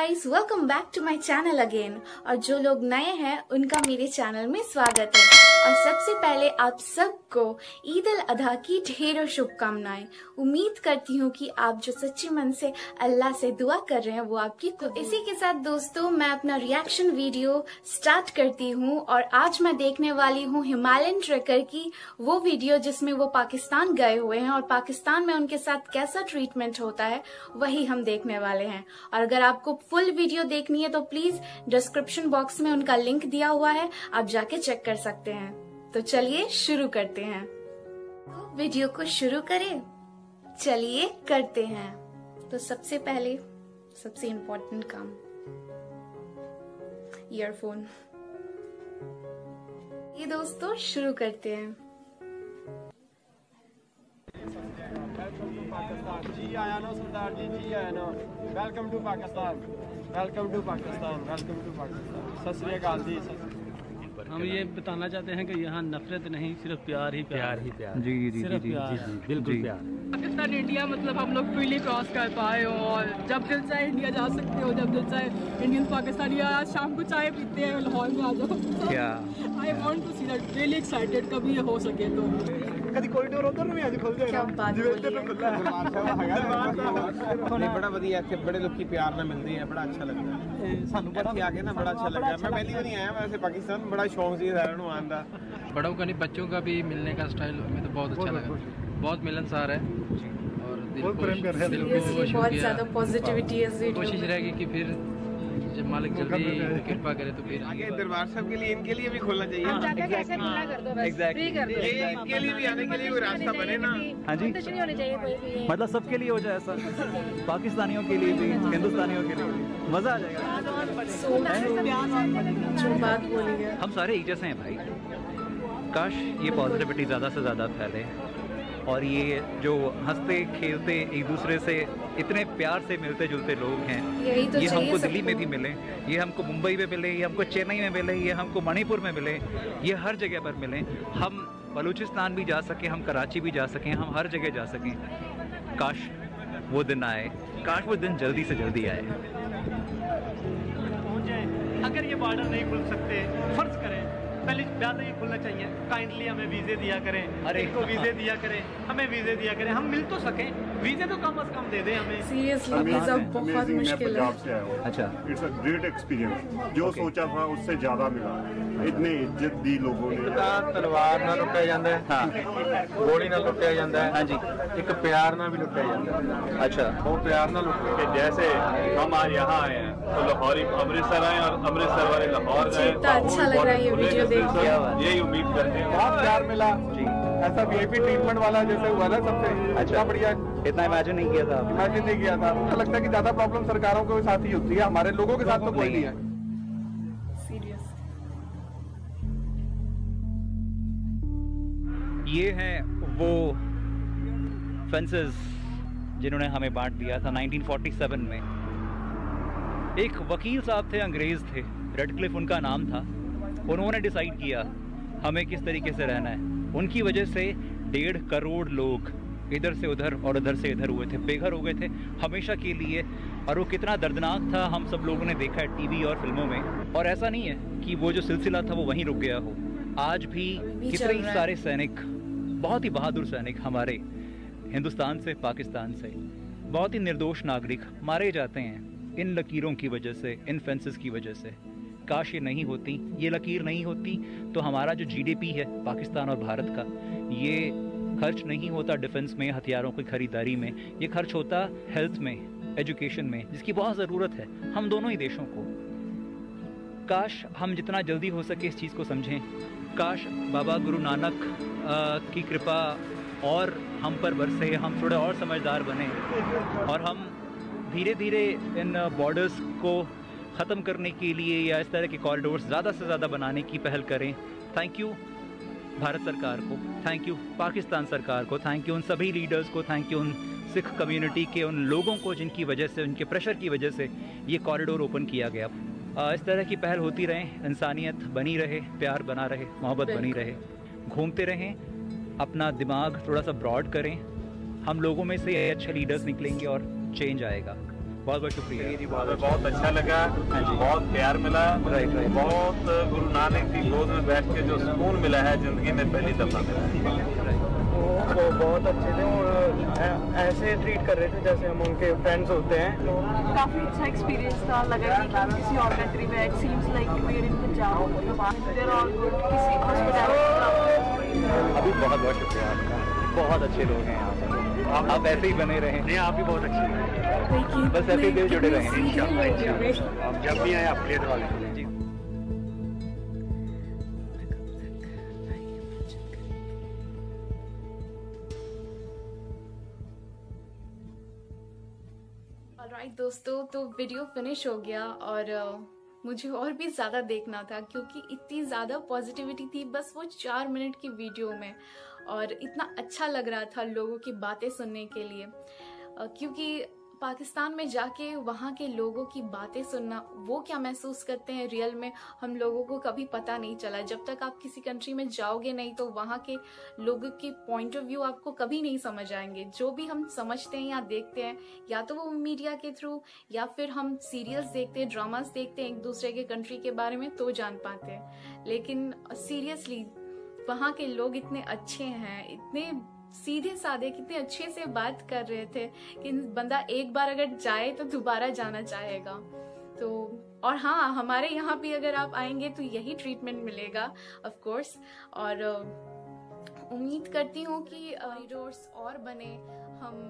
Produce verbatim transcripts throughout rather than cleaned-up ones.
Guys welcome back to my channel again. और जो लोग नए हैं उनका मेरे चैनल में स्वागत है। और सबसे पहले आप सबको ईद अल अधा की ढेरों शुभकामनाएं। उम्मीद करती हूँ कि आप जो सच्चे मन से अल्लाह से दुआ कर रहे हैं वो आपकी। तो इसी के साथ दोस्तों मैं अपना रिएक्शन वीडियो स्टार्ट करती हूँ। और आज मैं देखने वाली हूँ हिमालयन ट्रैकर की वो वीडियो जिसमें वो पाकिस्तान गए हुए हैं और पाकिस्तान में उनके साथ कैसा ट्रीटमेंट होता है वही हम देखने वाले हैं। और अगर आपको फुल वीडियो देखनी है तो प्लीज डिस्क्रिप्शन बॉक्स में उनका लिंक दिया हुआ है, आप जाके चेक कर सकते हैं। तो चलिए शुरू करते हैं। तो वीडियो को शुरू करें, चलिए करते हैं। तो सबसे पहले सबसे इम्पोर्टेंट काम ईयरफोन। ये दोस्तों शुरू करते हैं। जी आया ना सरदार जी, जी आया ना। Welcome to Pakistan, welcome to Pakistan, welcome to Pakistan. सत श्री अकाल जी। हम ये बताना चाहते हैं कि यहाँ नफरत नहीं, सिर्फ प्यार ही प्यार ही प्यार। जी जी जी जी जी बिल्कुल प्यार। पाकिस्तान इंडिया मतलब हम लोग फ्रीली क्रॉस कर पाए हो और जब दिल चाहे इंडिया जा सकते हो, जब दिल चाहे इंडियन पाकिस्तान। आज शाम को चाय पीते हैं लाहौर में, आ जाओ। I want to see that, really excited. कभी ये हो सके तो कभी कॉरिडोर होता ना, मैं आज खोल जाएगा। बड़ा वधिया है, बड़े लोग की प्यार ना मिलती है, बड़ा अच्छा लगता है। सानू बड़ा आके ना बड़ा अच्छा लगा। मैं पहली बार ही आया वैसे पाकिस्तान, बड़ा शौक सी सारा नु आन दा। बड़ों का नहीं बच्चों का भी मिलने का स्टाइल हमें तो बहुत अच्छा लगा। बहुत मिलनसार है और दिल प्रेम कर रहे हैं। बहुत ज्यादा पॉजिटिविटी है। कोशिश रहेगी कि फिर जब मालिक जल्दी कृपा करे तो फिर आगे दरबार साहब के लिए इनके लिए भी खोलना चाहिए। इनके लिए भी आने के लिए कोई रास्ता बने ना। हाँ जी, मतलब सबके लिए हो जाए ऐसा, पाकिस्तानियों के लिए भी, हिंदुस्तानियों के लिए भी। मजा आ जाएगा। हम सारे एक जैसे हैं भाई। काश ये पॉजिटिविटी ज़्यादा से ज़्यादा फैले और ये जो हंसते खेलते एक दूसरे से इतने प्यार से मिलते जुलते लोग हैं, यही तो ये हमको दिल्ली में भी मिले, ये हमको मुंबई में मिले, ये हमको चेन्नई में मिले, ये हमको मणिपुर में मिले, ये हर जगह पर मिले। हम बलूचिस्तान भी जा सकें, हम कराची भी जा सकें, हम हर जगह जा सकें। काश वो दिन आए, काश वो दिन जल्दी से जल्दी आए। अगर ये बॉर्डर नहीं खुल सकते, फर्ज करें पहले ज़्यादा ये खुलना चाहिए। काइंडली हमें वीज़े दिया करें, अरे इनको वीज़े दिया करें, हमें वीज़े दिया करें, हम मिल तो सकें। वीज़े तो कम अज़ कम दे दें हमें। सीरियसली वीज़ा बहुत मुश्किल है। से आया हुआ। अच्छा, इट्स अ ग्रेट एक्सपीरियंस। जो okay. सोचा था उससे ज़्यादा मिला। इतनी इज्जत दी लोगों ने। तलवार ना लुटाया जाता है, हाँ गोली ना लुटाया जाता है, हाँ जी एक प्यार ना भी लुटाया जाता है। अच्छा, वो प्यार ना लुटे। जैसे हम आज यहाँ आए हैं तो लाहौरी अमृतसर आए और अमृतसर वाले लाहौर गए। अच्छा लग रहा है ये वीडियो देख के। यही उम्मीद करते हैं, बहुत प्यार मिला। ऐसा वीआईपी ट्रीटमेंट वाला जैसे हुआ ना सबसे। अच्छा बढ़िया, इतना इमेजिन नहीं किया था। इमेजिन नहीं किया था। अच्छा लगता है कि ज्यादा प्रॉब्लम सरकारों के साथ ही होती है, हमारे लोगों के साथ तो कोई नहीं है। ये हैं वो फेंसेस जिन्होंने हमें बांट दिया था नाइनटीन फोर्टी सेवन में। एक वकील साहब थे, अंग्रेज़ थे, रेडक्लिफ उनका नाम था। उन्होंने डिसाइड किया हमें किस तरीके से रहना है। उनकी वजह से डेढ़ करोड़ लोग इधर से उधर और उधर से इधर हुए थे, बेघर हो गए थे हमेशा के लिए। और वो कितना दर्दनाक था हम सब लोगों ने देखा है टीवी और फिल्मों में। और ऐसा नहीं है कि वो जो सिलसिला था वो वहीं रुक गया हो। आज भी कितने सारे सैनिक, बहुत ही बहादुर सैनिक हमारे हिंदुस्तान से, पाकिस्तान से, बहुत ही निर्दोष नागरिक मारे जाते हैं इन लकीरों की वजह से, इन फेंसेस की वजह से। काश ये नहीं होती, ये लकीर नहीं होती तो हमारा जो जीडीपी है पाकिस्तान और भारत का, ये खर्च नहीं होता डिफेंस में, हथियारों की खरीदारी में। ये खर्च होता हेल्थ में, एजुकेशन में, जिसकी बहुत ज़रूरत है हम दोनों ही देशों को। काश हम जितना जल्दी हो सके इस चीज़ को समझें। काश बाबा गुरु नानक आ, की कृपा और हम पर बरसे, हम थोड़े और समझदार बने और हम धीरे धीरे इन बॉर्डर्स को ख़त्म करने के लिए या इस तरह के कॉरिडोर्स ज़्यादा से ज़्यादा बनाने की पहल करें। थैंक यू भारत सरकार को, थैंक यू पाकिस्तान सरकार को, थैंक यू उन सभी लीडर्स को, थैंक यू उन सिख कम्युनिटी के उन लोगों को जिनकी वजह से, उनके प्रेशर की वजह से ये कॉरिडोर ओपन किया गया। इस तरह की पहल होती रहे, इंसानियत बनी रहे, प्यार बना रहे, मोहब्बत बनी रहे। घूमते रहें, अपना दिमाग थोड़ा सा ब्रॉड करें। हम लोगों में से अच्छे लीडर्स निकलेंगे और चेंज आएगा। बहुत बहुत शुक्रिया, बहुत अच्छा लगा, बहुत प्यार मिला, बहुत गुरु नानक की गोद में बैठ के जो सुकून मिला है जिंदगी में पहली दफा मिला है। वो बहुत अच्छे थे और ऐसे ट्रीट कर रहे थे जैसे हम उनके फ्रेंड्स होते हैं। काफ़ी अच्छा एक्सपीरियंस था, लगा कि किसी और कंट्री में it seems like we are in Punjab और किसी हॉस्पिटल। अभी बहुत बहुत शुक्रिया आपका, बहुत अच्छे लोग हैं आप, आप ऐसे ही बने रहे हैं, आप भी बहुत अच्छे हैं, बस ऐसे ही जुड़े रहे हैं इंशाल्लाह इंशाल्लाह। आप जब भी आए आप प्लेट वाले जी। ऑलराइट दोस्तों, तो वीडियो फिनिश हो गया और मुझे और भी ज़्यादा देखना था क्योंकि इतनी ज़्यादा पॉजिटिविटी थी बस वो चार मिनट की वीडियो में, और इतना अच्छा लग रहा था लोगों की बातें सुनने के लिए, क्योंकि पाकिस्तान में जाके वहाँ के लोगों की बातें सुनना, वो क्या महसूस करते हैं रियल में, हम लोगों को कभी पता नहीं चला। जब तक आप किसी कंट्री में जाओगे नहीं तो वहाँ के लोगों की पॉइंट ऑफ व्यू आपको कभी नहीं समझ आएंगे। जो भी हम समझते हैं या देखते हैं, या तो वो मीडिया के थ्रू या फिर हम सीरियल्स देखते हैं, ड्रामास देखते हैं एक दूसरे के कंट्री के बारे में तो जान पाते हैं, लेकिन सीरियसली वहाँ के लोग इतने अच्छे हैं, इतने सीधे साधे, कितने अच्छे से बात कर रहे थे कि बंदा एक बार अगर जाए तो दोबारा जाना चाहेगा। तो और हाँ, हमारे यहाँ भी अगर आप आएंगे तो यही ट्रीटमेंट मिलेगा ऑफ कोर्स, और उम्मीद करती हूँ कि कॉरिडोर्स और बने, हम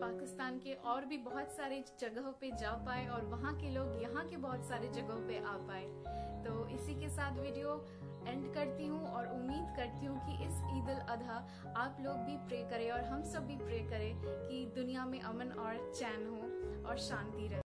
पाकिस्तान के और भी बहुत सारे जगहों पे जा पाए और वहाँ के लोग यहाँ के बहुत सारे जगहों पे आ पाए। तो इसी के साथ वीडियो एंड करती हूँ और उम्मीद करती हूँ कि इस ईद उल अधा आप लोग भी प्रे करें और हम सब भी प्रे करें कि दुनिया में अमन और चैन हो और शांति रहे।